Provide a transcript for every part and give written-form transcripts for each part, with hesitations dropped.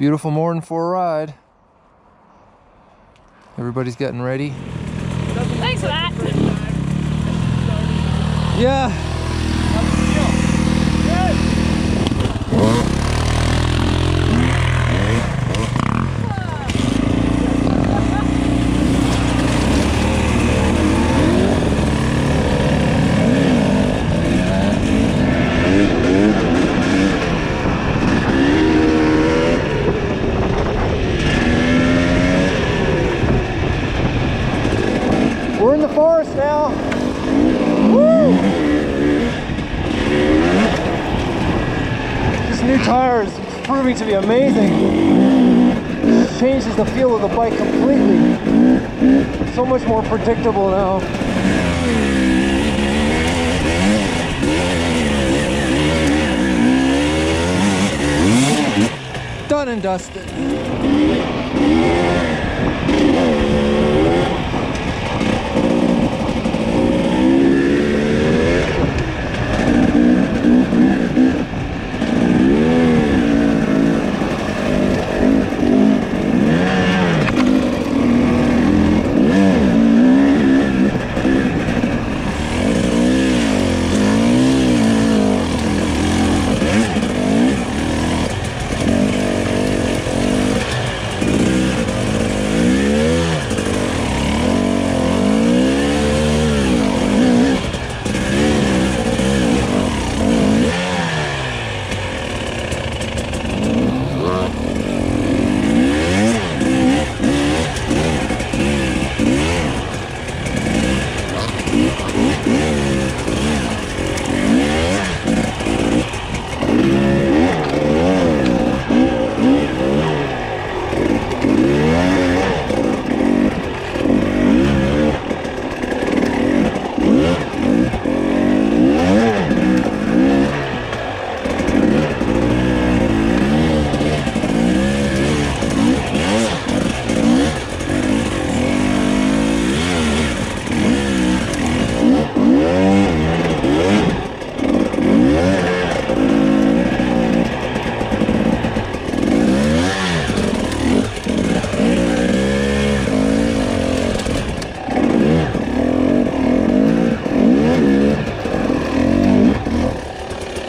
Beautiful morning for a ride. Everybody's getting ready. Thanks for that. Yeah. We're in the forest now. Woo! These new tires, it's proving to be amazing. It changes the feel of the bike completely. So much more predictable now. Done and dusted.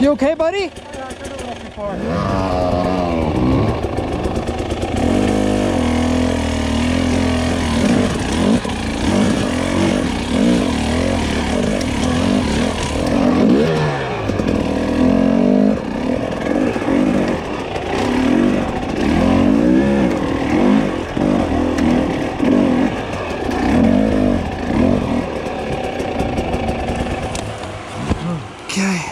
You okay, buddy? Oh, yeah, I took it a little too far. Okay.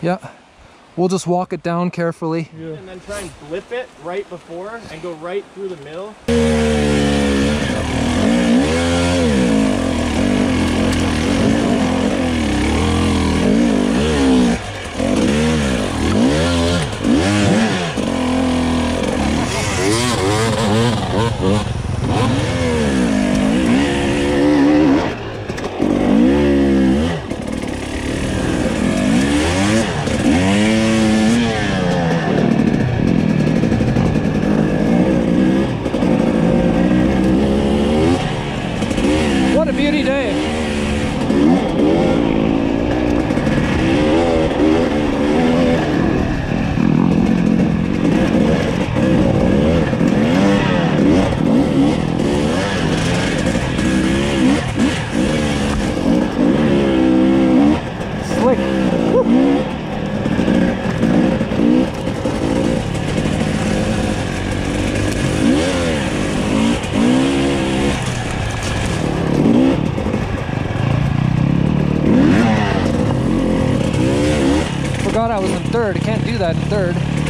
Yeah, we'll just walk it down carefully. Yeah. And then try and blip it right before and go right through the middle. I was in third. I can't do that in third.